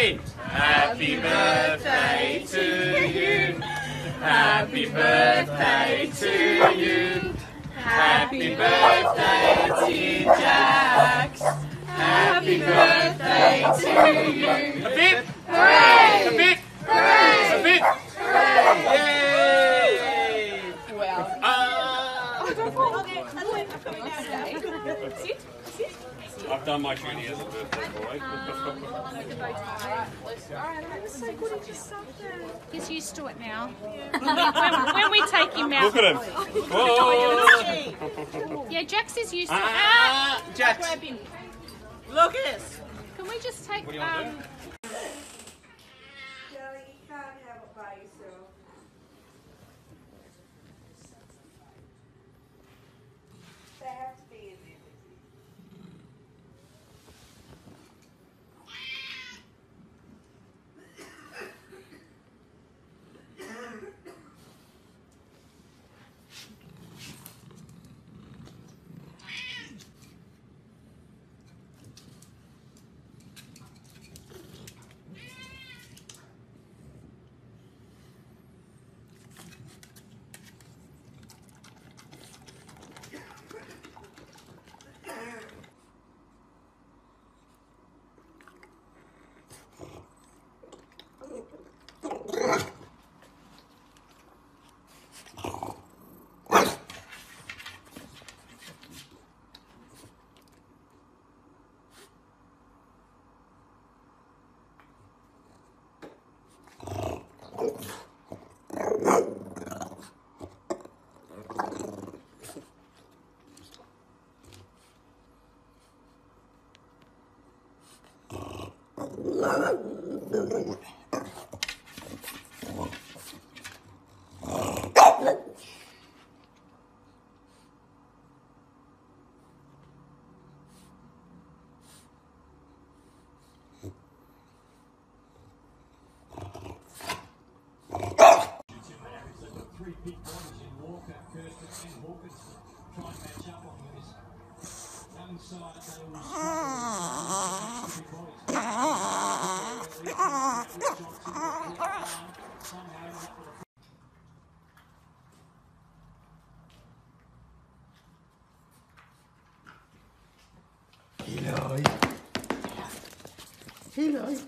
sing. Happy birthday to you. Happy birthday to you. Happy birthday to Jax. Happy birthday to you. A bit. Hooray! A bit. Hooray! A bit. Hooray! Yay! Well. I've done my duty as a birthday boy. That was so good, he just sucked there. He's used to it now. When we take him out. Look at him. Whoa. Yeah, Jax is used to it. Jax. Lucas. Can we just take... What do you want to do? Darling, you can't have it by yourself. They have to be in there. Big bodies in Walker, Kirsten and Hawkinson try and match up on this. One side they will somehow Eli. Eli.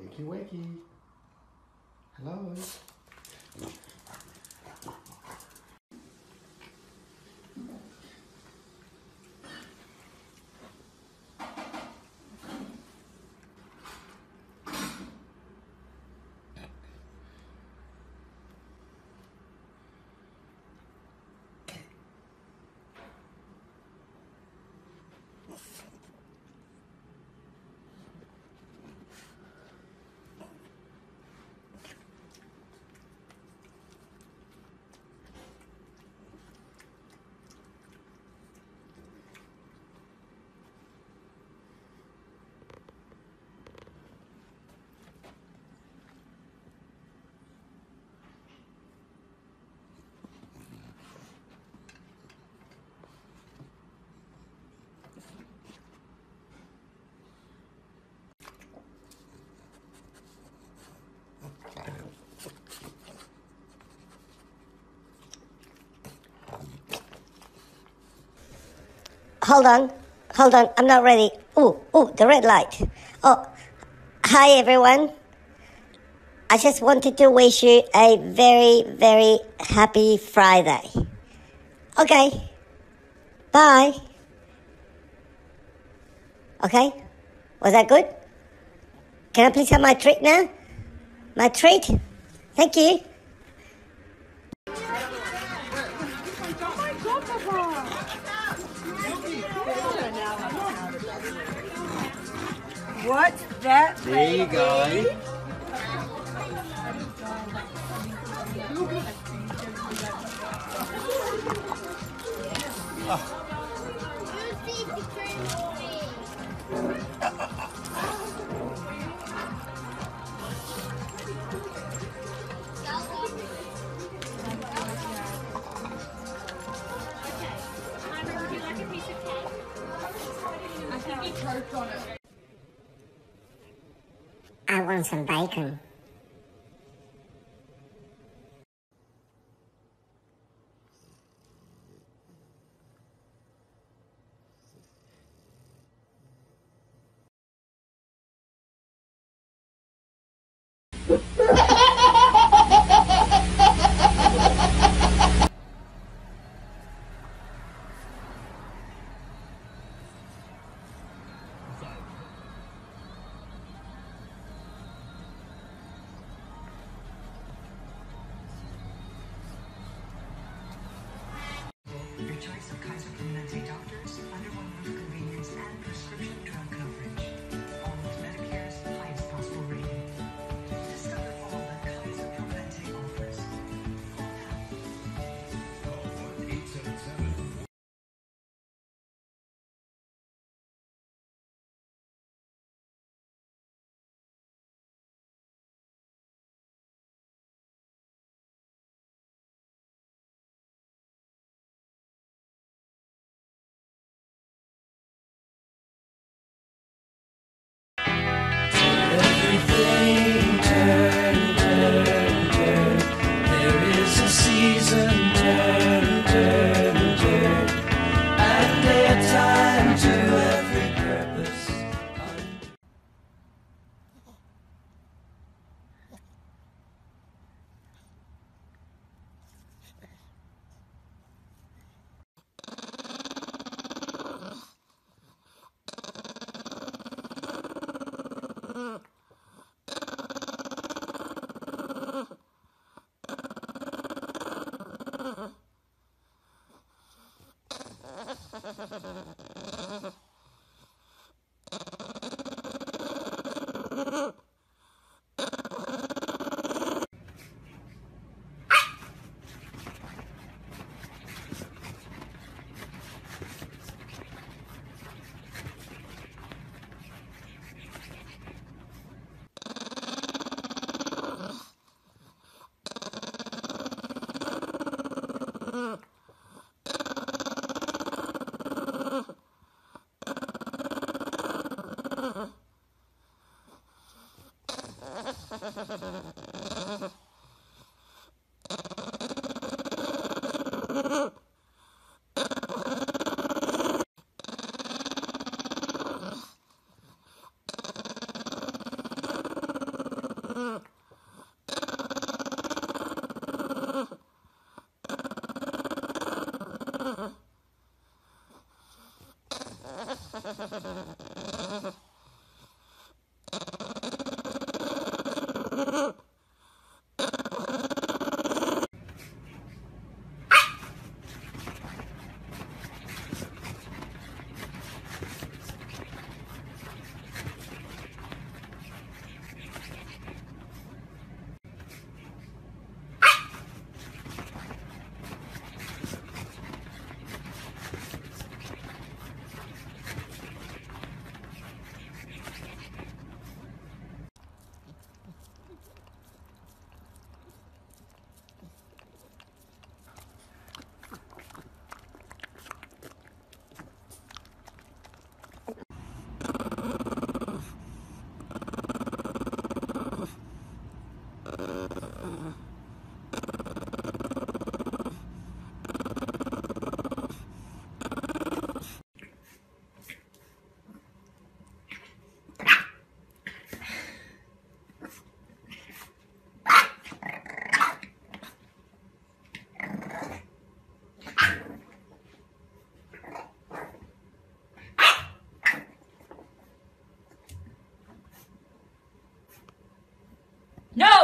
Wakey wakey. Hello. Hold on, I'm not ready. Ooh, the red light. Oh, hi everyone. I just wanted to wish you a very, very happy Friday. Okay, bye. Okay, was that good? Can I please have my treat now? My treat? Thank you. What's that? There you go. on some bacon.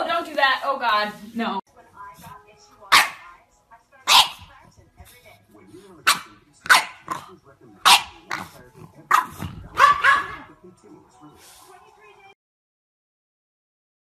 Don't do that. Oh God, no.